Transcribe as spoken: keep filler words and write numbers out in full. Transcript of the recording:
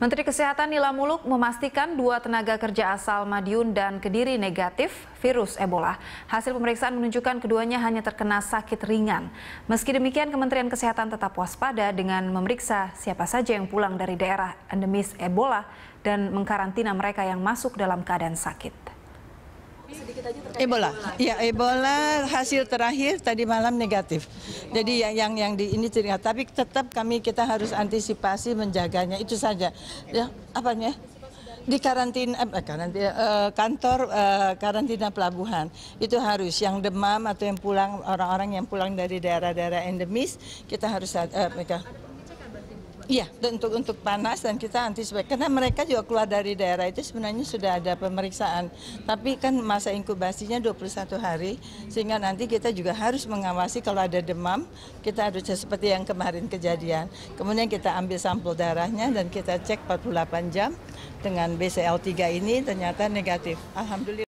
Menteri Kesehatan Nina Moeloek memastikan dua tenaga kerja asal Madiun dan Kediri negatif virus Ebola. Hasil pemeriksaan menunjukkan keduanya hanya terkena sakit ringan. Meski demikian, Kementerian Kesehatan tetap waspada dengan memeriksa siapa saja yang pulang dari daerah endemis Ebola dan mengkarantina mereka yang masuk dalam keadaan sakit. Ebola, ya Ebola hasil terakhir tadi malam negatif. Jadi yang yang yang di ini ternyata, tapi tetap kami kita harus antisipasi menjaganya itu saja. Ya, apanya? Di karantina, eh, karantina eh, kantor eh, karantina pelabuhan itu harus yang demam atau yang pulang orang-orang yang pulang dari daerah-daerah endemis kita harus eh, mereka. Iya, untuk untuk panas dan kita antisipasi karena mereka juga keluar dari daerah itu sebenarnya sudah ada pemeriksaan, tapi kan masa inkubasinya dua puluh satu hari, sehingga nanti kita juga harus mengawasi kalau ada demam kita harus seperti yang kemarin kejadian, kemudian kita ambil sampel darahnya dan kita cek empat puluh delapan jam dengan B C L tiga ini ternyata negatif. Alhamdulillah.